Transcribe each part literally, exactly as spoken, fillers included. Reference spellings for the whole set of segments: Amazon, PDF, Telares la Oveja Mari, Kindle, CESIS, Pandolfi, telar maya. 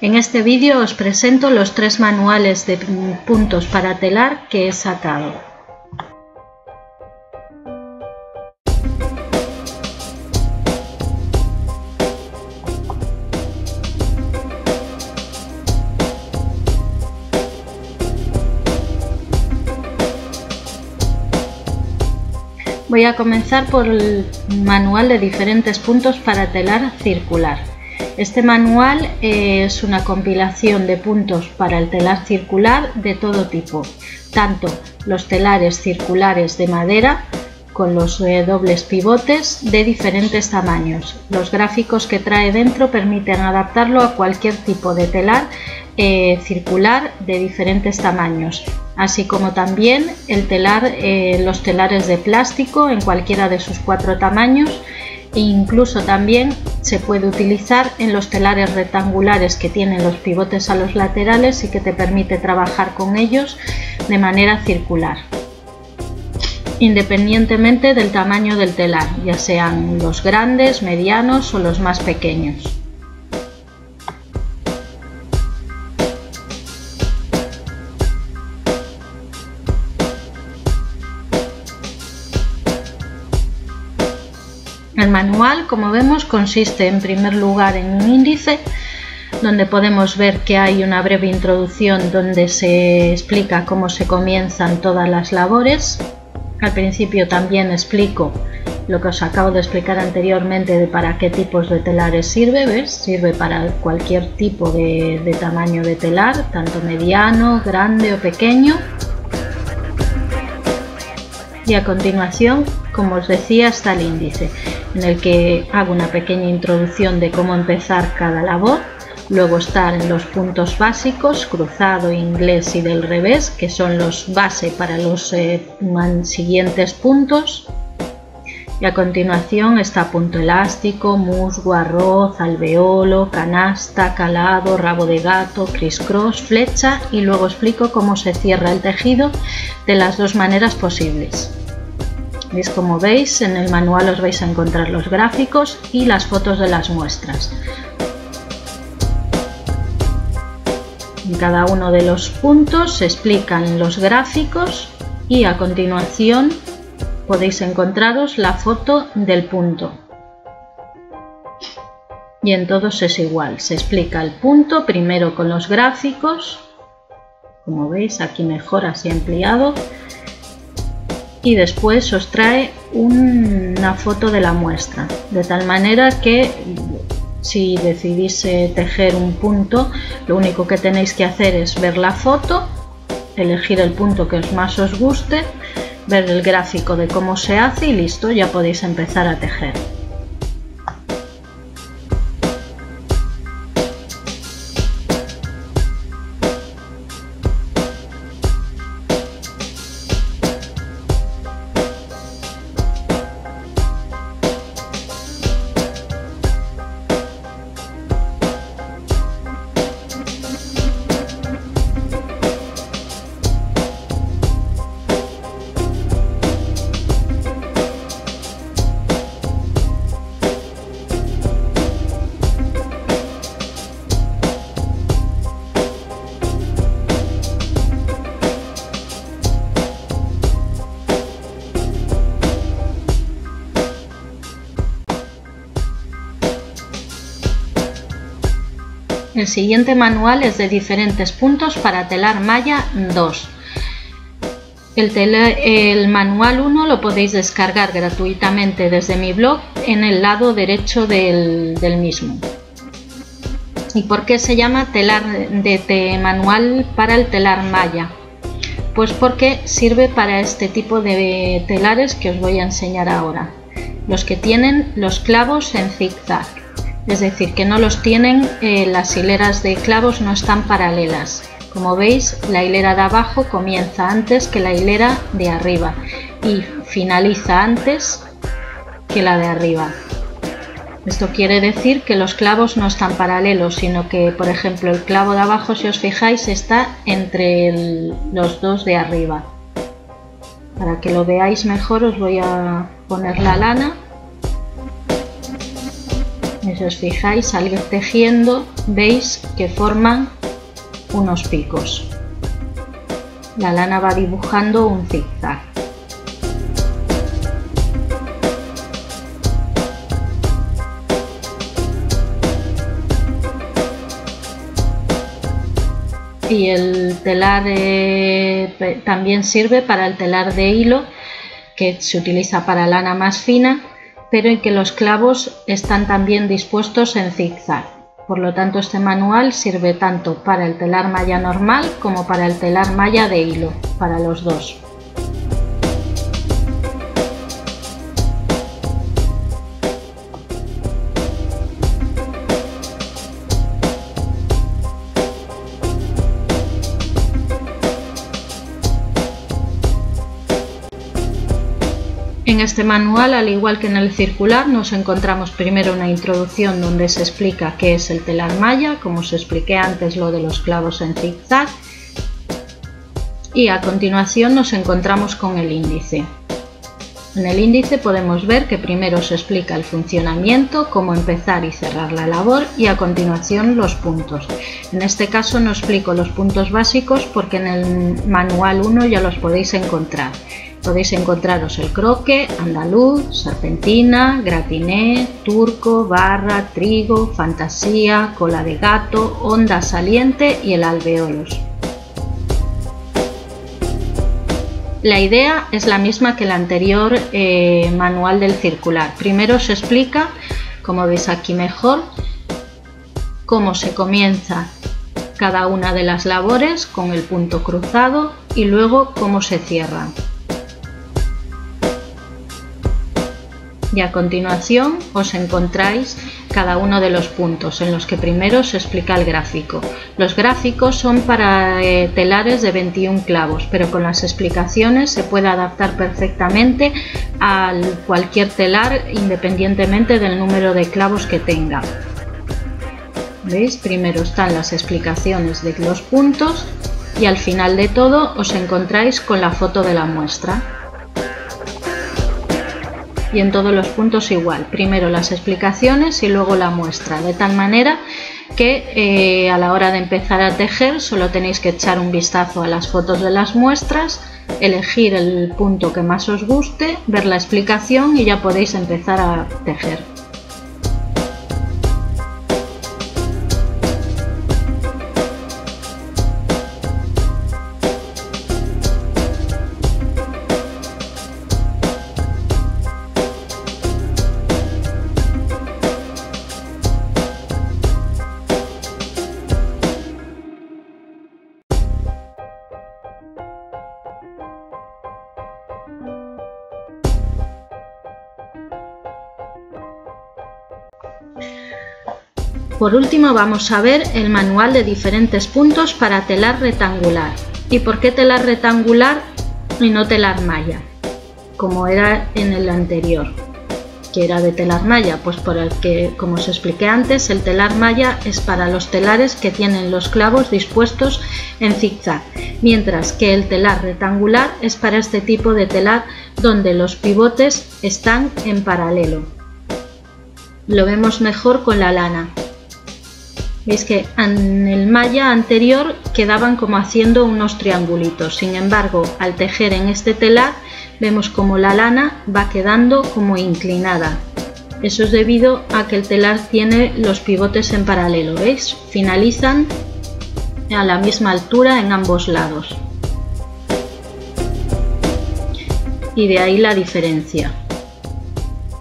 En este vídeo os presento los tres manuales de puntos para telar que he sacado. Voy a comenzar por el manual de diferentes puntos para telar circular. Este manual es una compilación de puntos para el telar circular de todo tipo, tanto los telares circulares de madera con los dobles pivotes de diferentes tamaños. Los gráficos que trae dentro permiten adaptarlo a cualquier tipo de telar eh, circular de diferentes tamaños, así como también el telar, eh, los telares de plástico en cualquiera de sus cuatro tamaños, e incluso también se puede utilizar en los telares rectangulares que tienen los pivotes a los laterales y que te permite trabajar con ellos de manera circular, independientemente del tamaño del telar, ya sean los grandes, medianos o los más pequeños. El manual, como vemos, consiste en primer lugar en un índice donde podemos ver que hay una breve introducción donde se explica cómo se comienzan todas las labores. Al principio también explico lo que os acabo de explicar anteriormente de para qué tipos de telares sirve. ¿Ves? Sirve para cualquier tipo de, de tamaño de telar, tanto mediano, grande o pequeño. Y a continuación, como os decía, está el índice en el que hago una pequeña introducción de cómo empezar cada labor. Luego están los puntos básicos, cruzado, inglés y del revés, que son los base para los eh, siguientes puntos. Y a continuación está punto elástico, musgo, arroz, alveolo, canasta, calado, rabo de gato, criss-cross, flecha, y luego explico cómo se cierra el tejido de las dos maneras posibles. ¿Veis? Como veis, en el manual os vais a encontrar los gráficos y las fotos de las muestras. En cada uno de los puntos se explican los gráficos y a continuación podéis encontraros la foto del punto. Y en todos es igual, se explica el punto primero con los gráficos, como veis aquí mejor así ampliado, y después os trae una foto de la muestra, de tal manera que si decidís eh, tejer un punto, lo único que tenéis que hacer es ver la foto, elegir el punto que más os guste, ver el gráfico de cómo se hace y listo, ya podéis empezar a tejer. El siguiente manual es de diferentes puntos para telar malla dos. El, tele, el manual uno lo podéis descargar gratuitamente desde mi blog en el lado derecho del, del mismo. ¿Y por qué se llama telar de, de manual para el telar malla? Pues porque sirve para este tipo de telares que os voy a enseñar ahora, los que tienen los clavos en zigzag. Es decir, que no los tienen, eh, las hileras de clavos no están paralelas. Como veis, la hilera de abajo comienza antes que la hilera de arriba y finaliza antes que la de arriba. Esto quiere decir que los clavos no están paralelos, sino que, por ejemplo, el clavo de abajo, si os fijáis, está entre el, los dos de arriba. Para que lo veáis mejor, os voy a poner la lana. Y si os fijáis al ir tejiendo, veis que forman unos picos. La lana va dibujando un zigzag. Y el telar eh, también sirve para el telar de hilo, que se utiliza para lana más fina, pero en que los clavos están también dispuestos en zigzag. Por lo tanto, este manual sirve tanto para el telar malla normal como para el telar malla de hilo, para los dos. En este manual, al igual que en el circular, nos encontramos primero una introducción donde se explica qué es el telar malla, como os expliqué antes lo de los clavos en zigzag, y a continuación nos encontramos con el índice. En el índice podemos ver que primero se explica el funcionamiento, cómo empezar y cerrar la labor y a continuación los puntos. En este caso no explico los puntos básicos porque en el manual uno ya los podéis encontrar. Podéis encontraros el croquet, andaluz, serpentina, gratiné, turco, barra, trigo, fantasía, cola de gato, onda saliente y el alveolus. La idea es la misma que el anterior eh, manual del circular. Primero se explica, como veis aquí mejor, cómo se comienza cada una de las labores con el punto cruzado y luego cómo se cierra. Y a continuación os encontráis cada uno de los puntos en los que primero se explica el gráfico. Los gráficos son para eh, telares de veintiún clavos, pero con las explicaciones se puede adaptar perfectamente a cualquier telar independientemente del número de clavos que tenga. ¿Veis? Primero están las explicaciones de los puntos y al final de todo os encontráis con la foto de la muestra. Y en todos los puntos igual, primero las explicaciones y luego la muestra, de tal manera que eh, a la hora de empezar a tejer solo tenéis que echar un vistazo a las fotos de las muestras, elegir el punto que más os guste, ver la explicación y ya podéis empezar a tejer. Por último vamos a ver el manual de diferentes puntos para telar rectangular. ¿Y por qué telar rectangular y no telar malla? Como era en el anterior, que era de telar malla, pues por el que, como os expliqué antes, el telar malla es para los telares que tienen los clavos dispuestos en zigzag, mientras que el telar rectangular es para este tipo de telar donde los pivotes están en paralelo. Lo vemos mejor con la lana. Veis que en el malla anterior quedaban como haciendo unos triangulitos, sin embargo al tejer en este telar vemos como la lana va quedando como inclinada. Eso es debido a que el telar tiene los pivotes en paralelo, ¿veis? Finalizan a la misma altura en ambos lados. Y de ahí la diferencia.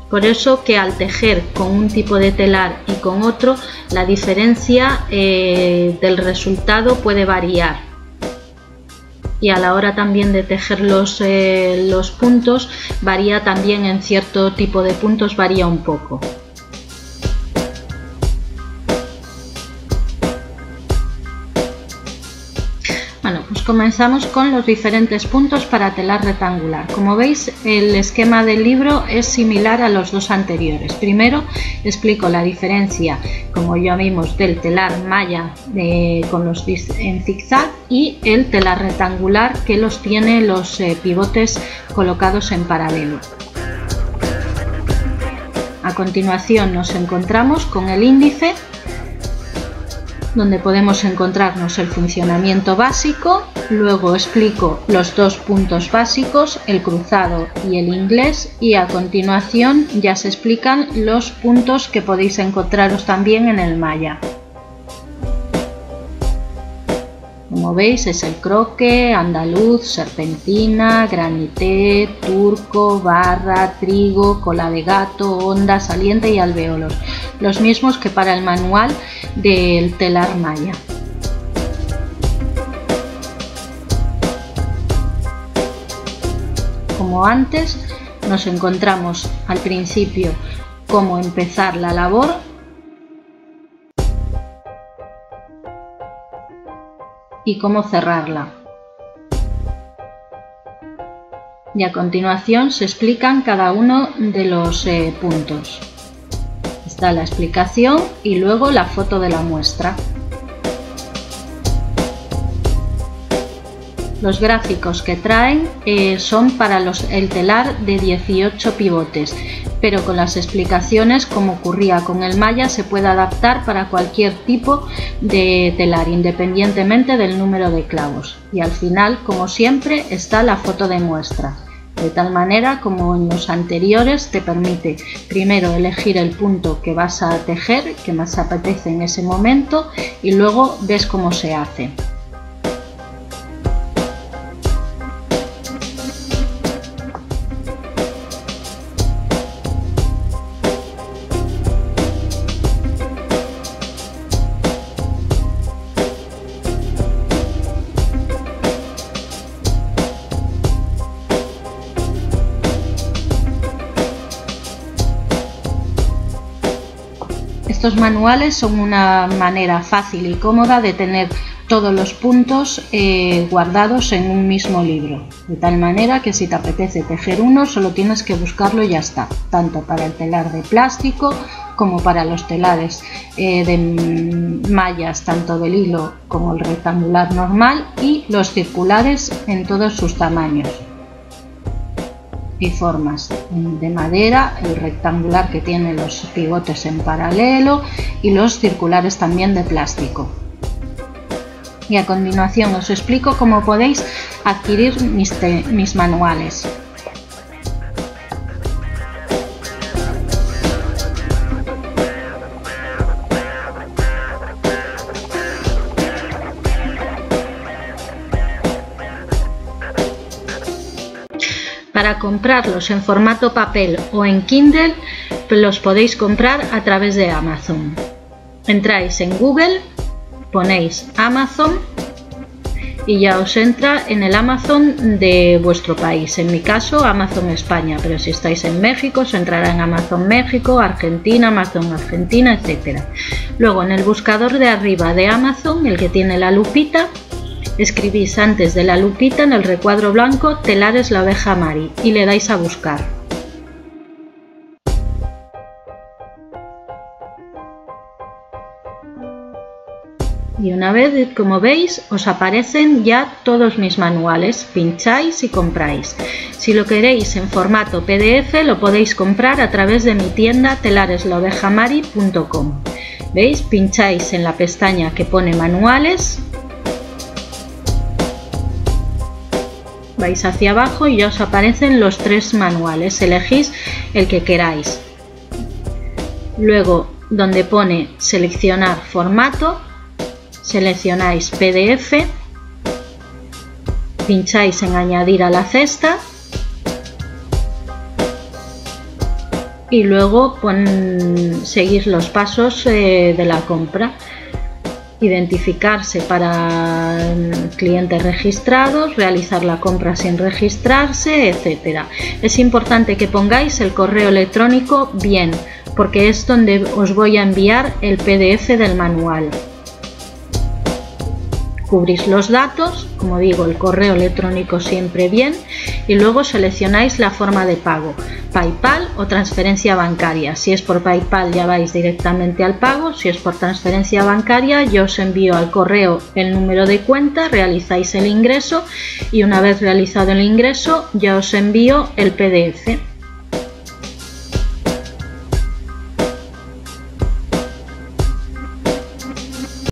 Por eso que al tejer con un tipo de telar y con otro, la diferencia eh, del resultado puede variar. Y a la hora también de tejer los, eh, los puntos, varía también en cierto tipo de puntos, varía un poco. Bueno, pues comenzamos con los diferentes puntos para telar rectangular. Como veis, el esquema del libro es similar a los dos anteriores. Primero explico la diferencia, como ya vimos, del telar malla eh, con los en zigzag y el telar rectangular que los tiene los eh, pivotes colocados en paralelo. A continuación nos encontramos con el índice, donde podemos encontrarnos el funcionamiento básico, luego explico los dos puntos básicos, el cruzado y el inglés, y a continuación ya se explican los puntos que podéis encontraros también en el malla. Como veis es el croque, andaluz, serpentina, granité, turco, barra, trigo, cola de gato, onda, saliente y alveolos, los mismos que para el manual del telar maya. Como antes, nos encontramos al principio cómo empezar la labor, y cómo cerrarla. Y a continuación se explican cada uno de los eh, puntos. Está la explicación y luego la foto de la muestra. Los gráficos que traen eh, son para los, el telar de dieciocho pivotes, pero con las explicaciones, como ocurría con el malla, se puede adaptar para cualquier tipo de telar, independientemente del número de clavos. Y al final, como siempre, está la foto de muestra, de tal manera como en los anteriores te permite primero elegir el punto que vas a tejer, que más apetece en ese momento, y luego ves cómo se hace. Estos manuales son una manera fácil y cómoda de tener todos los puntos eh, guardados en un mismo libro, de tal manera que si te apetece tejer uno solo tienes que buscarlo y ya está, tanto para el telar de plástico como para los telares eh, de mallas, tanto del hilo como el rectangular normal y los circulares en todos sus tamaños y formas, de madera, el rectangular que tiene los pivotes en paralelo y los circulares también de plástico. Y a continuación os explico cómo podéis adquirir mis, mis manuales. Para comprarlos en formato papel o en Kindle, los podéis comprar a través de Amazon. Entráis en Google, ponéis Amazon y ya os entra en el Amazon de vuestro país. En mi caso, Amazon España, pero si estáis en México, os entrará en Amazon México, Argentina, Amazon Argentina, etcétera. Luego, en el buscador de arriba de Amazon, el que tiene la lupita, escribís antes de la lupita en el recuadro blanco Telares la Oveja Mari y le dais a buscar. Y una vez, como veis, os aparecen ya todos mis manuales, pincháis y compráis. Si lo queréis en formato P D F lo podéis comprar a través de mi tienda telares la oveja mari punto com. ¿Veis? Pincháis en la pestaña que pone manuales. Vais hacia abajo y ya os aparecen los tres manuales, elegís el que queráis. Luego, donde pone seleccionar formato, seleccionáis P D F, pincháis en añadir a la cesta y luego pon, seguir los pasos eh, de la compra. Identificarse para clientes registrados, realizar la compra sin registrarse, etcétera. Es importante que pongáis el correo electrónico bien, porque es donde os voy a enviar el P D F del manual. Cubrís los datos, como digo, el correo electrónico siempre bien, y luego seleccionáis la forma de pago, PayPal o transferencia bancaria. Si es por PayPal ya vais directamente al pago, si es por transferencia bancaria yo os envío al correo el número de cuenta, realizáis el ingreso y una vez realizado el ingreso ya os envío el P D F.